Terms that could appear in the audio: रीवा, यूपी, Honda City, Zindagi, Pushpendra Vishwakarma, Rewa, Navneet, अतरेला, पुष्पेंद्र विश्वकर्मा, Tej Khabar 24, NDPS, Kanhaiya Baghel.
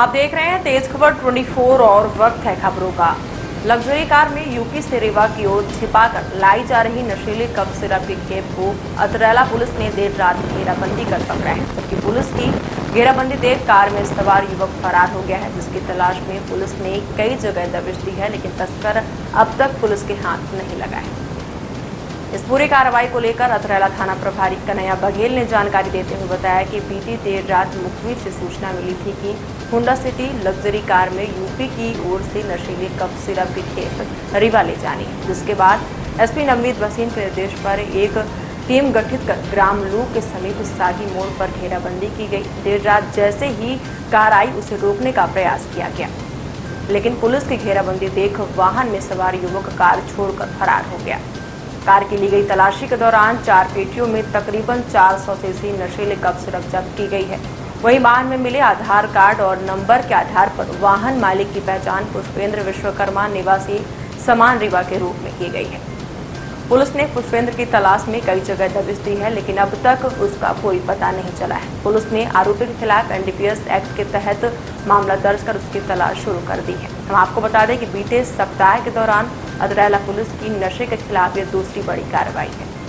आप देख रहे हैं तेज खबर 24 और वक्त है खबरों का। लग्जरी कार में यूपी से रेवा की ओर छिपाकर लाई जा रही नशीली कफ सिरप की खेप को अतरेला पुलिस ने देर रात घेराबंदी कर पकड़ा है, जबकि पुलिस की घेराबंदी देख कार में सवार युवक फरार हो गया है, जिसकी तलाश में पुलिस ने कई जगह दबिश दी है, लेकिन तस्कर अब तक पुलिस के हाथ नहीं लगा है। इस पूरी कार्रवाई को लेकर अतरेला थाना प्रभारी कन्हैया बघेल ने जानकारी देते हुए बताया कि बीती देर रात मुखबिर से सूचना मिली थी कि होंडा सिटी लग्जरी कार में यूपी की ओर से नशीले कफ सिरप की खेप रीवा ले जानी, जिसके बाद एसपी नवनीत वसीम के निर्देश पर एक टीम गठित कर ग्राम लू के समीप सागी मोड़ पर घेराबंदी की गई। देर रात जैसे ही कार आई उसे रोकने का प्रयास किया गया, लेकिन पुलिस की घेराबंदी देख वाहन में सवार युवक कार छोड़कर फरार हो गया। कार की ली गई तलाशी के दौरान 4 पेटियों में तकरीबन 400 सीसी नशीले कफ सिरप जब्त की गई है। वहीं वाहन में मिले आधार कार्ड और नंबर के आधार पर वाहन मालिक की पहचान पुष्पेंद्र विश्वकर्मा निवासी समान रीवा के रूप में की गई है। पुलिस ने पुष्पेंद्र की तलाश में कई जगह दबिश दी है, लेकिन अब तक उसका कोई पता नहीं चला है। पुलिस ने आरोपी के खिलाफ NDPS एक्ट के तहत मामला दर्ज कर उसकी तलाश शुरू कर दी है। हम आपको बता दें कि बीते सप्ताह के दौरान अतरेला पुलिस की नशे के खिलाफ यह दूसरी बड़ी कार्रवाई है।